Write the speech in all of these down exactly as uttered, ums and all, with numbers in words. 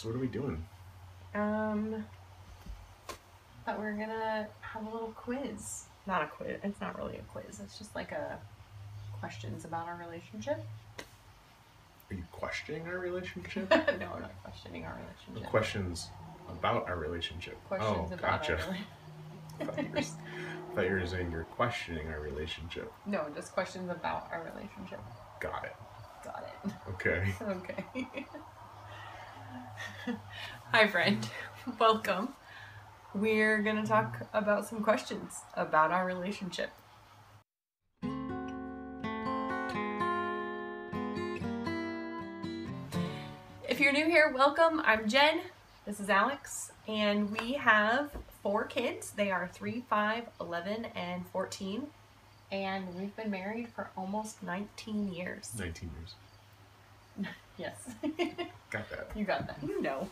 So what are we doing? Um, I thought we were gonna have a little quiz. Not a quiz. It's not really a quiz. It's just like a questions about our relationship. Are you questioning our relationship? No, I'm not questioning our relationship. The questions about our relationship. Questions oh, about gotcha. Our relationship. I thought you were, I thought you were saying you're questioning our relationship. No, just questions about our relationship. Got it. Got it. Okay. Okay. Hi, friend. Welcome. We're going to talk about some questions about our relationship. If you're new here, welcome. I'm Jen. This is Alex. And we have four kids. They are three, five, eleven, and fourteen. And we've been married for almost nineteen years. nineteen years. Yes. Got that. You got that. You know.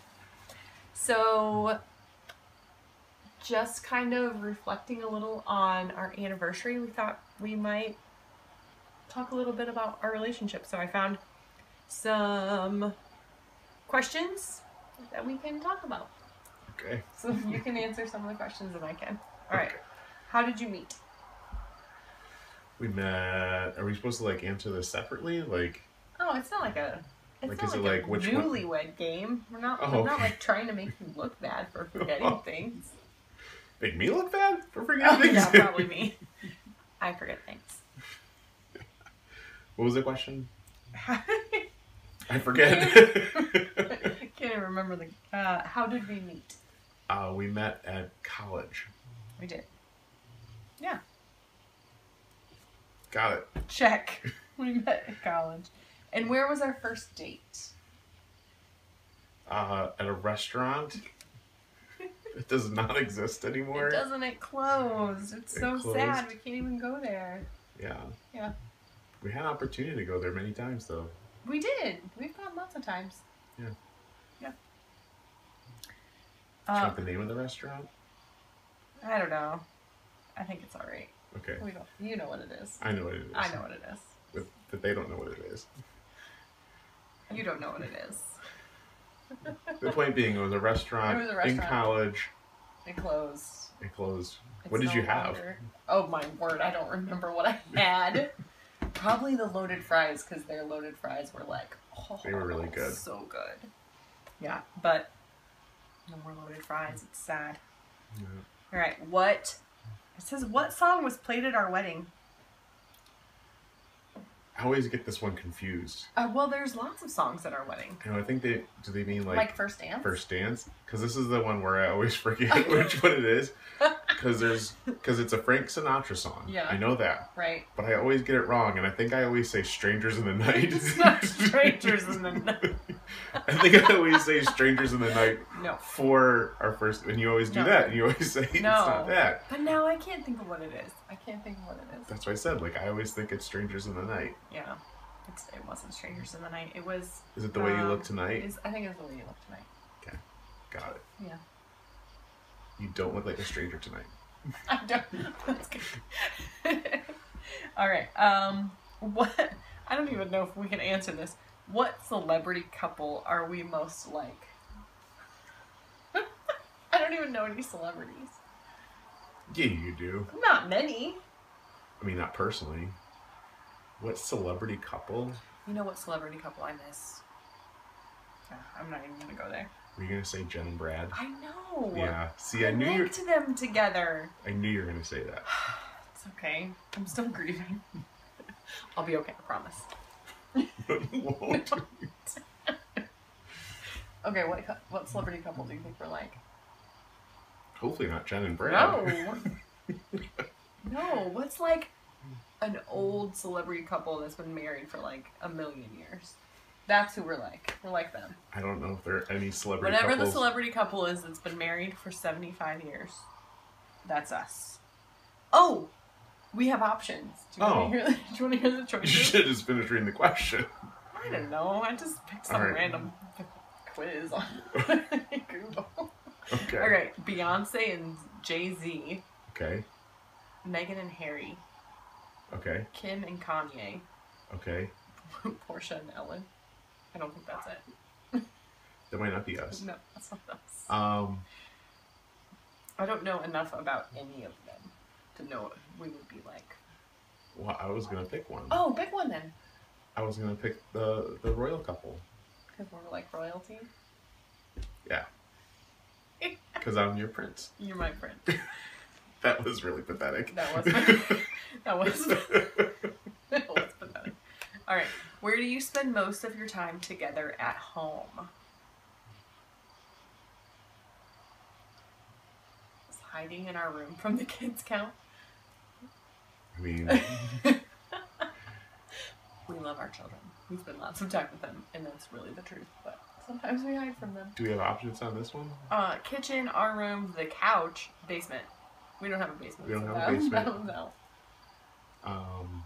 So, just kind of reflecting a little on our anniversary, we thought we might talk a little bit about our relationship. So I found some questions that we can talk about. Okay. So you can answer some of the questions that I can. All right. Okay. How did you meet? We met. Are we supposed to like answer this separately? Like. Oh, it's not like a. It's like, not is like it like a newlywed game. We're not. Oh, we're not okay. like trying to make you look bad for forgetting things. Make me look bad for forgetting oh, things? Yeah, probably me. I forget things. What was the question? I forget. Can't even remember the. Uh, how did we meet? Uh, we met at college. We did. Yeah. Got it. Check. We met at college. And where was our first date? Uh, at a restaurant. It does not exist anymore. It doesn't. It closed. It's it so closed. Sad. We can't even go there. Yeah. Yeah. We had an opportunity to go there many times, though. We did. We've gone lots of times. Yeah. Yeah. Um, the name of the restaurant? I don't know. I think it's all right. Okay. We don't. You know what it is. I know what it is. I know what it is. But, but they don't know what it is. You don't know what it is. The point being, it was a restaurant, was a restaurant. in college. It closed. It closed. It's what did no you have? Longer. Oh my word, I don't remember what I had. Probably the loaded fries, because their loaded fries were like, oh, they were really good. So good. Yeah, but no more loaded fries. It's sad. Yeah. All right, what? It says, what song was played at our wedding? I always get this one confused. Uh, well, there's lots of songs at our wedding. You know, I think they, do they mean like... Like First Dance? First Dance. Because this is the one where I always forget which one it is. Because there's, because it's a Frank Sinatra song. Yeah. I know that. Right. But I always get it wrong. And I think I always say Strangers in the Night. It's not Strangers in the Night. I think I always say Strangers in the Night no. for our first... And you always do no. that. And you always say no. It's not that. But now I can't think of what it is. I can't think of what it is. That's what I said. Like, I always think it's Strangers in the Night. Yeah. It's, it wasn't Strangers in the Night. It was... Is it The Way um, You Look Tonight? Is, I think it was The Way You Look Tonight. Okay. Got it. Yeah. You don't look like a stranger tonight. I don't. That's good. All right. Um, what? I don't even know if we can answer this. What celebrity couple are we most like? I don't even know any celebrities. Yeah, you do. Not many. I mean, not personally. What celebrity couple? You know what celebrity couple I miss? Oh, I'm not even going to go there. Were you going to say Jen and Brad? I know. Yeah. See, I, I knew you linked them together. I knew you were going to say that. It's okay. I'm still grieving. I'll be okay, I promise. No, you won't. Okay, what what celebrity couple do you think we're like? Hopefully not Jen and Brad. No. No, what's like an old celebrity couple that's been married for like a million years? That's who we're like. We're like them. I don't know if there are any celebrity Whatever couples. The celebrity couple is that's been married for seventy-five years. That's us. Oh! We have options. Do you, oh. want, to hear the, do you want to hear the choices? You should have just finished reading the question. I don't know. I just picked some right. random quiz on Google. Okay. All right. Beyonce and Jay-Z. Okay. Meghan and Harry. Okay. Kim and Kanye. Okay. Portia and Ellen. I don't think that's it. That might not be us. No, that's not us. Um, I don't know enough about any of them to know what we would be like. Well, I was going to pick one. Oh, pick one then. I was going to pick the, the royal couple. Because we're like royalty? Yeah. Because I'm your prince. You're my prince. That was really pathetic. That was pathetic. That was pathetic. That was pathetic. All right. Where do you spend most of your time together at home? Does hiding in our room from the kids count? I mean... We love our children. We spend lots of time with them, and that's really the truth, but... Sometimes we hide from them. Do we have options on this one? Uh, kitchen, our room, the couch, basement. We don't have a basement. We don't so have no, a basement. No, no. Um,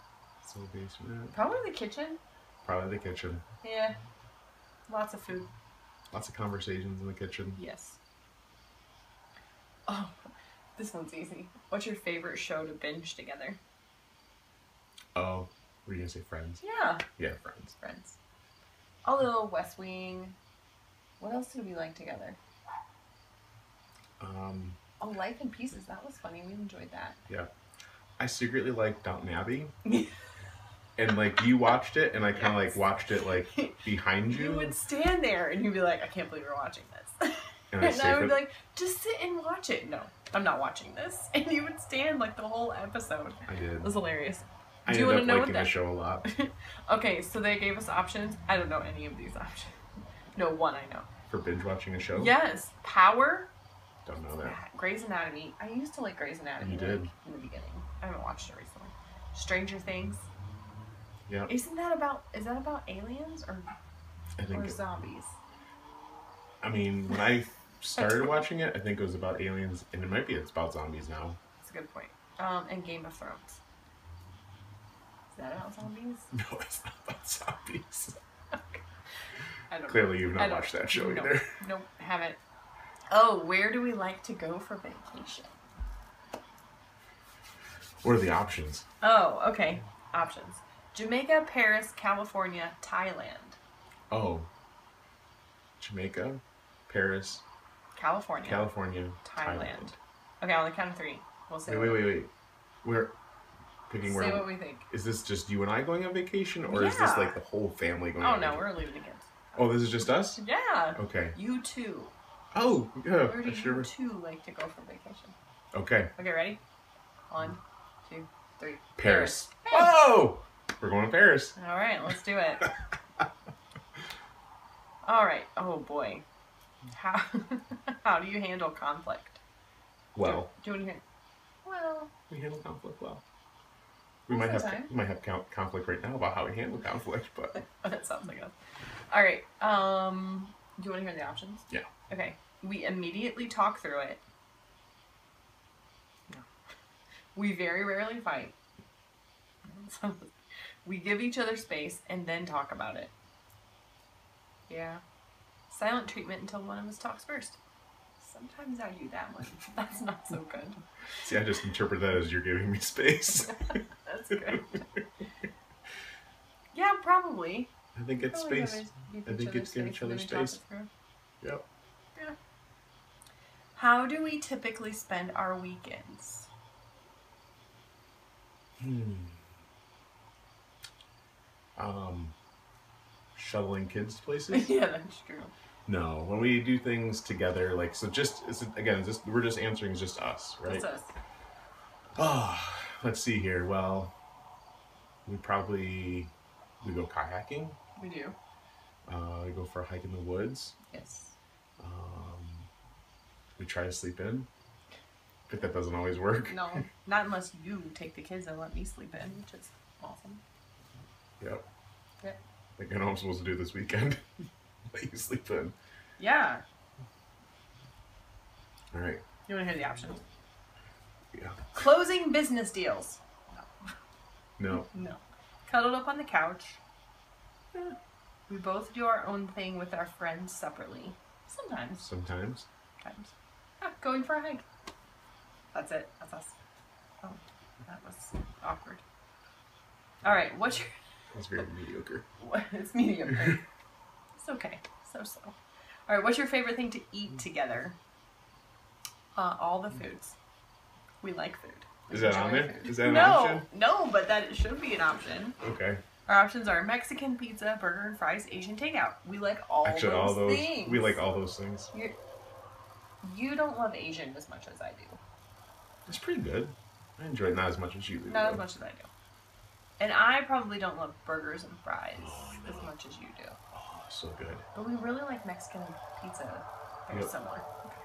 so basement. Probably the kitchen. Probably the kitchen. Yeah. Lots of food. Lots of conversations in the kitchen. Yes. Oh, this one's easy. What's your favorite show to binge together? Oh, were you going to say Friends? Yeah. Yeah, Friends. Friends. Although, West Wing... What else did we like together? Um, oh, Life in Pieces. That was funny. We enjoyed that. Yeah. I secretly liked Downton Abbey. And, like, you watched it, and I kind of, yes. like, watched it, like, behind you. You would stand there, and you'd be like, I can't believe you're watching this. And, and I would it. be like, just sit and watch it. No, I'm not watching this. And you would stand, like, the whole episode. I did. It was hilarious. I Do you want to know what that? Show a lot. Okay, so they gave us options. I don't know any of these options. No, one I know. For binge watching a show? Yes. Power. Don't know that. Grey's Anatomy. I used to like Grey's Anatomy. You like, did. In the beginning. I haven't watched it recently. Stranger Things. Yeah. Isn't that about, is that about aliens or, I think or it, zombies? I mean, when I started watching it, I think it was about aliens, and it might be it's about zombies now. That's a good point. Um, and Game of Thrones. Is that about zombies? No, it's not about zombies. I don't Clearly, know. you've not watched that show no, either. No, haven't. Oh, where do we like to go for vacation? What are the options? Oh, okay. Options. Jamaica, Paris, California, Thailand. Oh. Jamaica, Paris, California, California, Thailand. Thailand. Okay, on the count of three. We'll say. Wait, wait, wait, wait. We're... Say where, what we think. Is this just you and I going on vacation, or yeah. is this like the whole family going? Oh, on no, vacation? We're leaving again. Oh, this is just us. Yeah. Okay. You too. Oh, yeah. Where do I you sure. two like to go for vacation? Okay. Okay, ready? One, two, three. Paris. Paris. Whoa! We're going to Paris. All right, let's do it. All right. Oh boy. How how do you handle conflict? Well. Do you, do you want to hear? Well. We handle conflict well. We might have, we might have conflict right now about how we handle conflict, but... That sounds like us. All right. Um, do you want to hear the options? Yeah. Okay. We immediately talk through it. No. We very rarely fight. We give each other space and then talk about it. Yeah. Silent treatment until one of us talks first. Sometimes I do that one. That's not so good. See, I just interpret that as you're giving me space. That's good. Yeah, probably. I think it's probably space. I think it's giving each other space. Yep. Yeah. How do we typically spend our weekends? Hmm. Um, shuttling kids to places? Yeah, that's true. No, when we do things together, like, so just, it's, again, just, we're just answering just us, right? Just us. Oh, let's see here. Well, we probably, we go kayaking. We do. Uh, we go for a hike in the woods. Yes. Um, we try to sleep in, but that doesn't always work. No, not unless you take the kids and let me sleep in, which is awesome. Yep. Yep. Like, I know I'm supposed to do this weekend. That you sleep in. Yeah. All right. You want to hear the options? Yeah. Closing business deals. No. No. No. Cuddled up on the couch. Yeah. We both do our own thing with our friends separately. Sometimes. Sometimes. Sometimes. Yeah, going for a hike. That's it. That's us. Oh, that was awkward. All right. What's your... That's very mediocre. It's mediocre. It's okay. So so. All All right, what's your favorite thing to eat together? Uh, all the foods. We like food. We Is that on there? Food. Is that an no, option? No, but that should be an option. Okay. Our options are Mexican pizza, burger and fries, Asian takeout. We like all Actually, those all those, things. We like all those things. You're, you don't love Asian as much as I do. It's pretty good. I enjoy it not as much as you do. Not though. as much as I do. And I probably don't love burgers and fries oh, as much as you do. Oh, so good. But we really like Mexican pizza. Very yep. similar. Okay.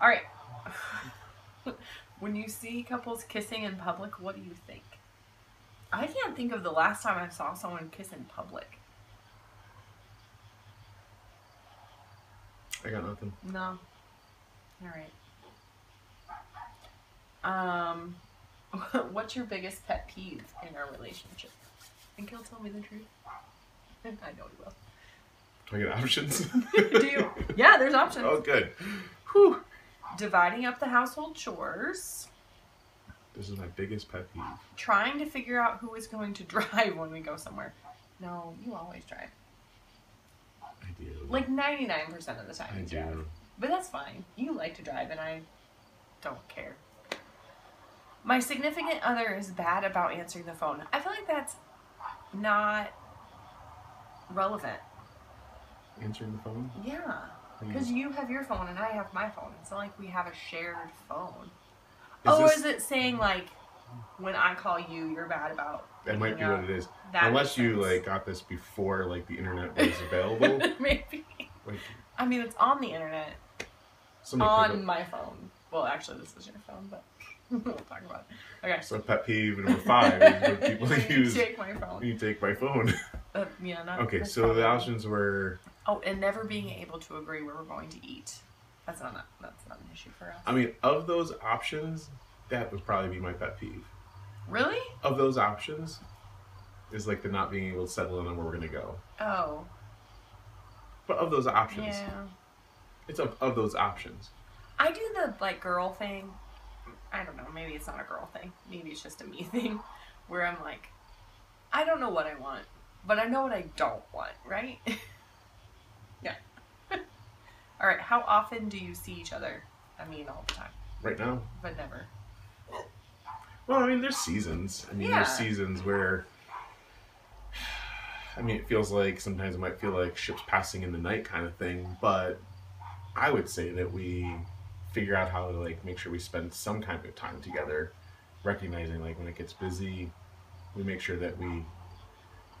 All right. When you see couples kissing in public, what do you think? I can't think of the last time I saw someone kiss in public. I got nothing. No. All right. Um, what's your biggest pet peeve in our relationship? I think he'll tell me the truth. I know he will. Do I get options? Do you? Yeah, there's options. Oh, good. Whew. Dividing up the household chores. This is my biggest pet peeve. Trying to figure out who is going to drive when we go somewhere. No, you always drive. I do. Like ninety-nine percent of the time I you do. drive. But that's fine. You like to drive and I don't care. My significant other is bad about answering the phone. I feel like that's not relevant. Answering the phone? Yeah. Because you have your phone and I have my phone. It's not like we have a shared phone. Is oh, this, is it saying, like, when I call you, you're bad about... That might be what it is. Unless you, like, got this before, like, the internet was available. Maybe. Like, I mean, it's on the internet. On my phone. Well, actually, this is your phone, but we'll talk about it. Okay. So pet peeve number five is when people when you use... take my phone. You take my phone. Uh, yeah, not... Okay, so problem. the options were... Oh, and never being able to agree where we're going to eat. That's not, not that's not an issue for us. I mean, of those options, that would probably be my pet peeve. Really? Of those options, is like the not being able to settle in on where we're gonna go. Oh. But of those options, yeah. It's of of those options. I do the like girl thing. I don't know. Maybe it's not a girl thing. Maybe it's just a me thing, where I'm like, I don't know what I want, but I know what I don't want, right? Yeah. All right, how often do you see each other? I mean, all the time. Right now? But never. Well, I mean, there's seasons. I mean, yeah. there's seasons where... I mean, it feels like... Sometimes it might feel like ships passing in the night kind of thing, but I would say that we figure out how to, like, make sure we spend some kind of time together, recognizing, like, when it gets busy, we make sure that we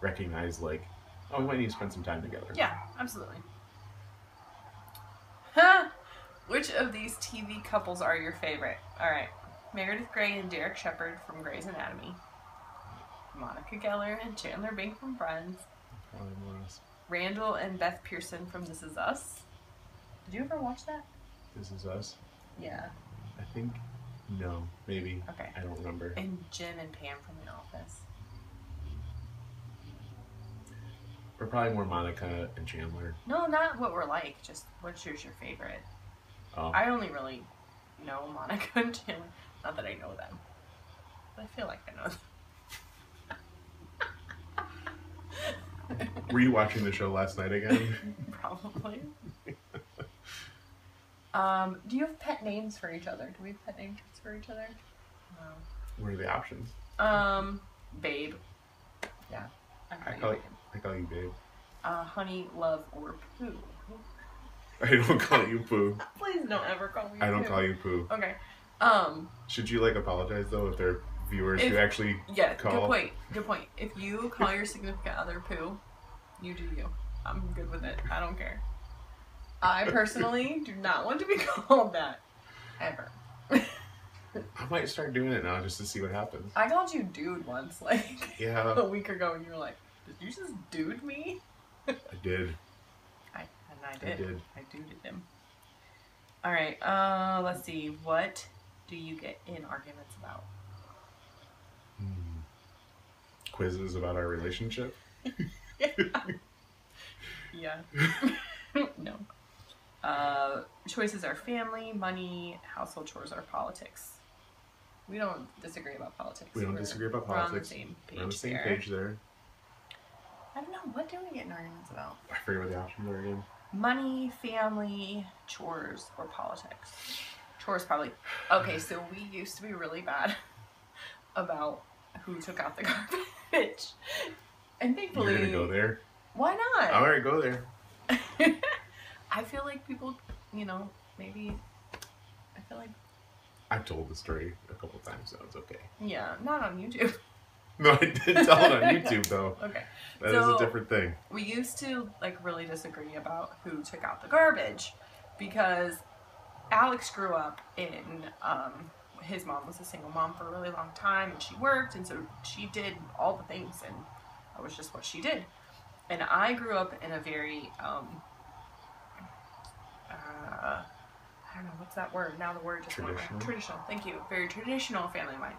recognize, like, oh, we might need to spend some time together. Yeah, absolutely. Huh. Which of these T V couples are your favorite? All right. Meredith Gray and Derek Shepherd from Grey's Anatomy. Monica Geller and Chandler Bing from Friends. Probably was. Randall and Beth Pearson from This Is Us. Did you ever watch that? This Is Us? Yeah. I think, no, maybe. Okay. I don't remember. And Jim and Pam from The Office. We're probably more Monica and Chandler. No, not what we're like. Just what's yours your favorite? Oh. I only really know Monica and Chandler. Not that I know them. But I feel like I know them. Were you watching the show last night again? Probably. um, do you have pet names for each other? Do we have pet names for each other? No. What are the options? Um, Babe. Yeah. I, I call it. I call you babe. Uh, honey, love, or poo. I don't call you poo. Please don't ever call me I don't poo. call you poo. Okay. Um. Should you, like, apologize, though, if there are viewers if, who actually yeah, call? Yeah, good point. Good point. If you call your significant other poo, you do you. I'm good with it. I don't care. I personally do not want to be called that. Ever. I might start doing it now just to see what happens. I called you dude once, like, yeah. a week ago, and you were like, did you just dude me? I did. I and I did. I did. I duded him. All right. Uh, let's see. What do you get in arguments about? Hmm. Quizzes about our relationship. Yeah. No. Uh, choices are family, money, household chores, or politics. We don't disagree about politics. We don't we're, disagree about politics. We're on the same page. We're on the same there. page there. I don't know. What do we get in arguments about? I forget what the options are again. money, family, chores, or politics. Chores probably. Okay, so we used to be really bad about who took out the garbage. And thankfully... You're gonna go there? Why not? All right, go there. I feel like people, you know, maybe... I feel like... I've told the story a couple times, so it's okay. Yeah, not on YouTube. No, I did tell it on YouTube, though. Okay. That so, is a different thing. We used to, like, really disagree about who took out the garbage because Alex grew up in, um, his mom was a single mom for a really long time, and she worked, and so she did all the things, and that was just what she did. And I grew up in a very, um, uh, I don't know, what's that word? Now the word just went away. Traditional. Thank you. Very traditional family of mine.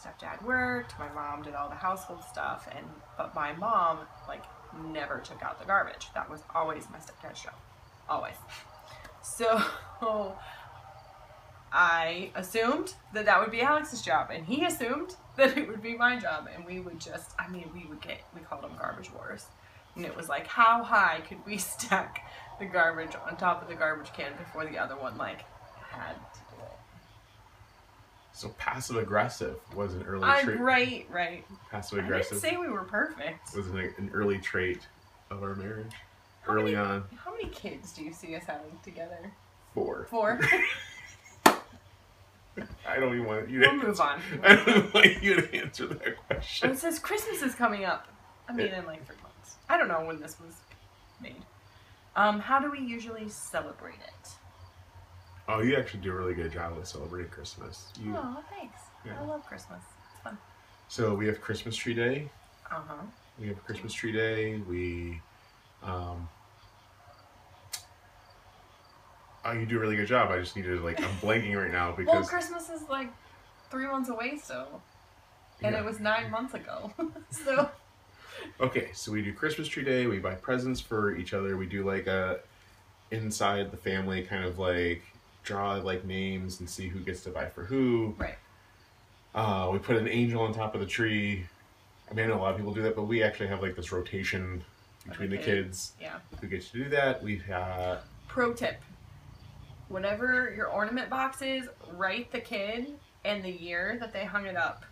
Stepdad worked, my mom did all the household stuff, and but my mom, like, never took out the garbage. That was always my stepdad's job. Always. So I assumed that that would be Alex's job, and he assumed that it would be my job, and we would just, I mean, we would get, we called them garbage wars, and it was like, how high could we stack the garbage on top of the garbage can before the other one, like, had to do it. So passive aggressive was an early I'm trait. Right, right. Passive aggressive. I didn't say we were perfect. Was an, an early trait of our marriage. How early many, on. How many kids do you see us having together? Four. Four. I don't even want you to. We'll move on. I don't want you to answer that question. Well, it says Christmas is coming up. I mean, yeah. In like three months. I don't know when this was made. Um, how do we usually celebrate it? Oh, you actually do a really good job with celebrating Christmas. You, oh, thanks. Yeah. I love Christmas. It's fun. So we have Christmas tree day. Uh huh. We have Christmas tree day. We, um, oh, you do a really good job. I just needed to, like, I'm blanking right now because. Well, Christmas is like three months away, so. And yeah. It was nine months ago, so. Okay, so we do Christmas tree day. We buy presents for each other. We do like a inside the family kind of like. Draw like names and see who gets to buy for who. Right. Uh, we put an angel on top of the tree. I mean, I know a lot of people do that, but we actually have like this rotation between okay. the kids. Yeah. Who gets to do that? We have. Pro tip: whenever your ornament box is, write the kid and the year that they hung it up,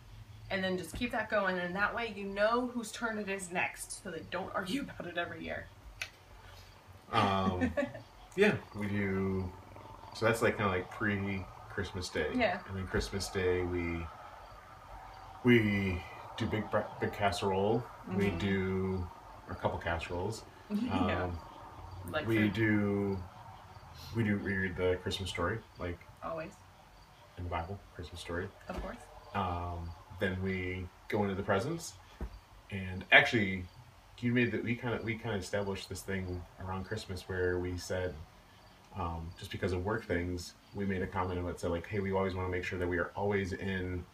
and then just keep that going. And that way, you know whose turn it is next, so they don't argue about it every year. Um. Yeah, we do. So that's like kind of like pre-Christmas Day. Yeah. And then Christmas Day we we do big big casserole. Mm-hmm. We do or a couple casseroles. Yeah. Um, like we food. do we do read the Christmas story, like always in the Bible, Christmas story. Of course. Um, then we go into the presents, and actually, you made that we kind of we kind of established this thing around Christmas where we said. Um, just because of work things, we made a comment about said like, hey, we always want to make sure that we are always in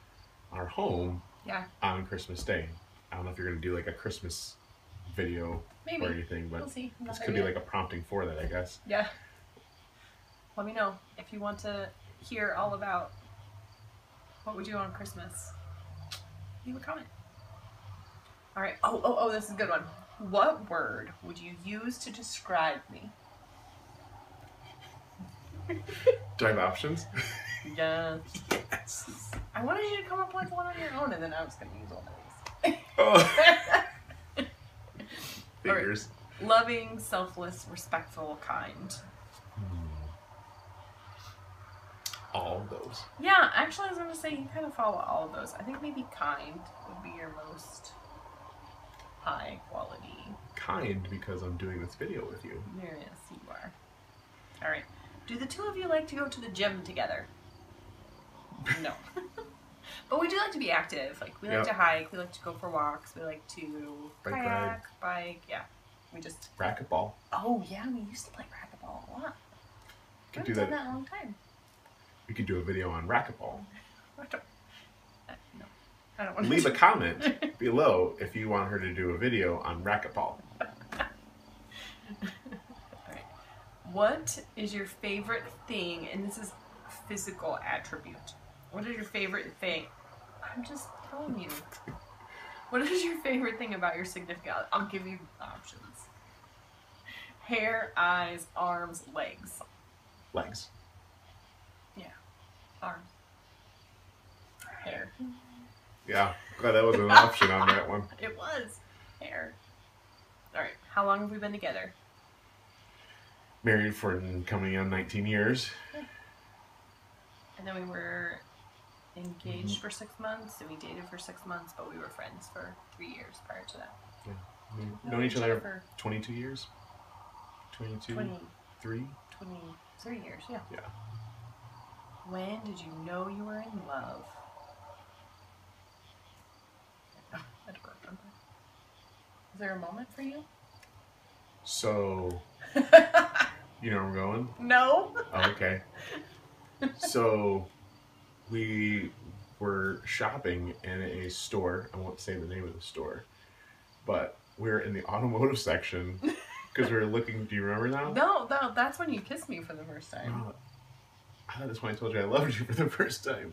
our home yeah. on Christmas Day. I don't know if you're going to do like a Christmas video Maybe. or anything, but we'll see. This could yet. be like a prompting for that, I guess. Yeah. Let me know if you want to hear all about what we do on Christmas. Leave a comment. All right. Oh, oh, oh, this is a good one. What word would you use to describe me? Do I have options? Yes. Yes. I wanted you to come up with one on your own, and then I was going to use all these. Oh. Figures. Right. Loving, selfless, respectful, kind. Hmm. All of those. Yeah, actually, I was going to say you kind of follow all of those. I think maybe kind would be your most high quality. Kind, because I'm doing this video with you. Yes, you are. All right. Do the two of you like to go to the gym together? No. But we do like to be active. Like, we like yep. to hike. We like to go for walks. We like to bike kayak, ride. bike. Yeah. We just... Racquetball. Oh, yeah. We used to play racquetball a lot. We haven't done that in a long time. We could do a video on racquetball. I don't, uh, no. I don't want to... Leave a comment below if you want her to do a video on racquetball. What is your favorite thing, and this is physical attribute, what is your favorite thing, I'm just telling you, what is your favorite thing about your significant other? I'll give you options. Hair, eyes, arms, legs. Legs. Yeah. Arms. Hair. Yeah. Glad that was an option on that one. It was. Hair. All right. How long have we been together? Married for coming on nineteen years. Yeah. And then we were engaged mm-hmm. for six months, and we dated for six months, but we were friends for three years prior to that. Yeah. We've known each other for twenty-two years. twenty-two? twenty-three? twenty-three years, yeah. Yeah. When did you know you were in love? I don't remember. Is there a moment for you? So, you know where I'm going? No. Oh, okay. So, we were shopping in a store. I won't say the name of the store, but we were in the automotive section because we were looking. Do you remember now? No, no, that's when you kissed me for the first time. Oh, I thought that's when I told you I loved you for the first time.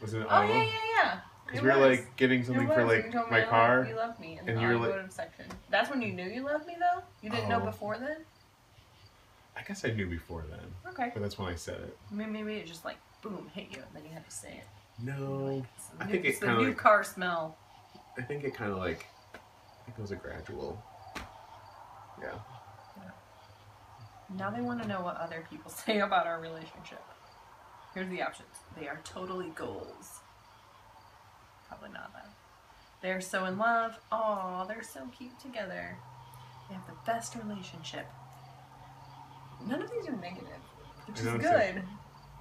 Was it? Oh yeah, yeah, yeah. Because we were like getting something for like my car. You loved me in the automotive section. That's when you knew you loved me, though. You didn't know before then. I guess I knew before then. Okay. But that's when I said it. Maybe, maybe it just like boom hit you, and then you had to say it. No, I think it kind of. It's the new car smell. I think it kind of like. I think it was a gradual. Yeah. yeah. Now they want to know what other people say about our relationship. Here's the options. They are totally goals. Probably not that. They're so in love. Aw, they're so cute together. They have the best relationship. None of these are negative, which is good. Say,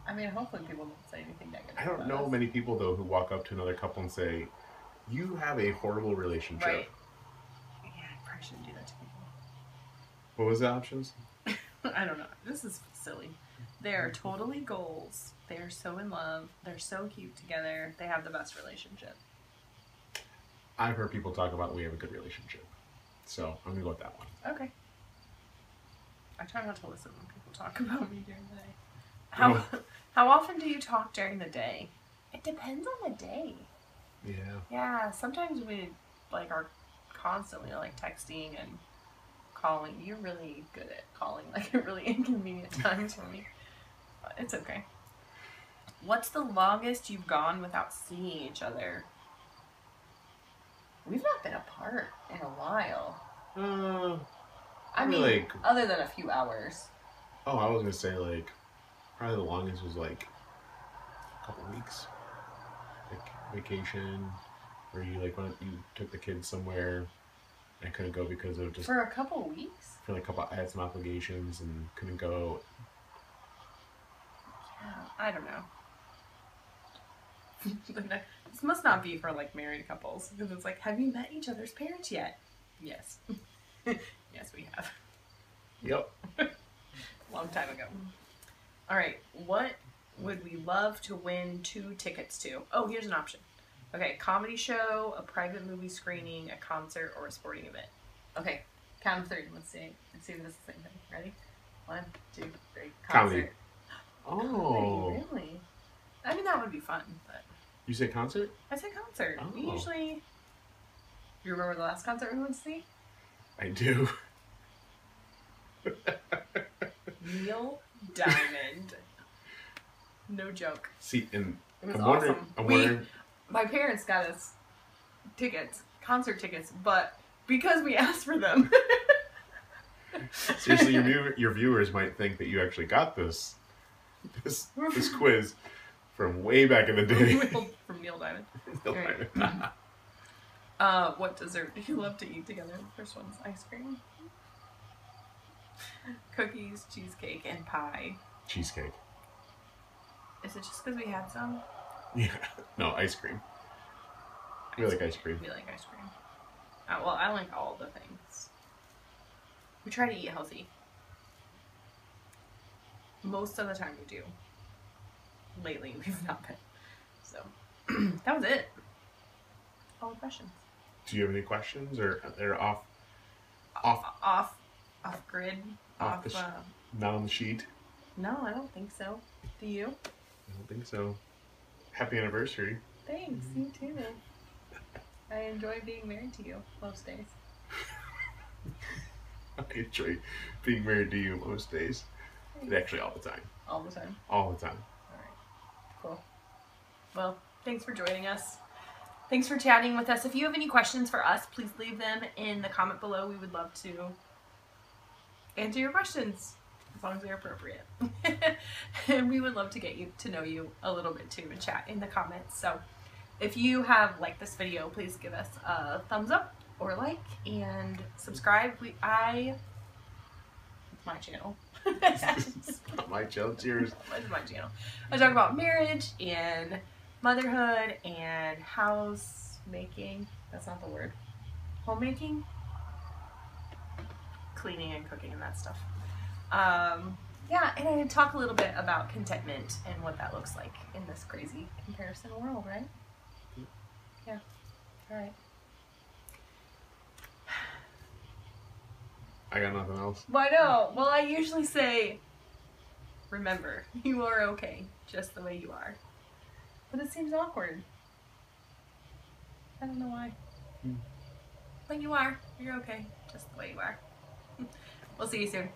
I mean, hopefully people don't say anything negative. I don't know us. Many people, though, who walk up to another couple and say, you have a horrible relationship. Right. Yeah, I probably shouldn't do that to people. What was the options? I don't know. This is silly. They are totally goals. They are so in love. They're so cute together. They have the best relationship. I've heard people talk about we have a good relationship. So I'm going to go with that one. Okay. I try not to listen when people talk about me during the day. How oh. how often do you talk during the day? It depends on the day. Yeah. Yeah. Sometimes we like are constantly like texting and calling. You're really good at calling, like at really inconvenient times for me. But it's okay. What's the longest you've gone without seeing each other? We've not been apart in a while. Uh. I mean, like, other than a few hours. Oh, I was going to say, like, probably the longest was, like, a couple weeks. Like, vacation, where you, like, went, you took the kids somewhere, and I couldn't go because of just... For a couple weeks? For, like, a couple... I had some obligations and couldn't go. Yeah, I don't know. This must not be for, like, married couples, because it's like, have you met each other's parents yet? Yes. Yes, we have. Yep. Long time ago. All right. What would we love to win two tickets to? Oh, here's an option. Okay. Comedy show, a private movie screening, a concert, or a sporting event. Okay. Count of three. Let's see. Let's see if this is the same thing. Ready? One, two, three. Concert. Comedy. Oh. Comedy, really? I mean, that would be fun, but. You say concert? I say concert. Oh. We usually. You remember the last concert we went to see? I do. Neil Diamond. No joke. See, and it was I'm awesome. Wondering, I'm we, wondering... My parents got us tickets, concert tickets, but because we asked for them. Seriously, your your viewers might think that you actually got this this this quiz from way back in the day. From Neil Diamond. Neil Diamond. Right. Uh, what dessert do you love to eat together? The first one's ice cream. Cookies, cheesecake, and pie. Cheesecake. Is it just because we had some? Yeah. No, ice cream. Ice we like cream. ice cream. We like ice cream. Uh, well, I like all the things. We try to eat healthy. Most of the time we do. Lately, we've not been. So, that was it. All the questions. Do you have any questions, or they're off, off, off, off grid, off, off uh, not on the sheet? No, I don't think so. Do you? I don't think so. Happy anniversary. Thanks. You too. I enjoy being married to you most days. I enjoy being married to you most days. And actually all the time. All the time? All the time. Alright. Cool. Well, thanks for joining us. Thanks for chatting with us. If you have any questions for us, please leave them in the comment below. We would love to answer your questions, as long as they're appropriate. And we would love to get you to know you a little bit too and chat in the comments. So if you have liked this video, please give us a thumbs up or like and subscribe. We, I, it's my channel. It's not my channel, it's yours. It's my channel. I talk about marriage and motherhood and house making, that's not the word, homemaking, cleaning and cooking and that stuff. Um, yeah, and I talk a little bit about contentment and what that looks like in this crazy comparison world, right? Yeah. All right. I got nothing else. Well, I know. Well, I usually say, remember, you are okay just the way you are. But it seems awkward. I don't know why. Mm. But you are. You're okay. Just the way you are. We'll see you soon.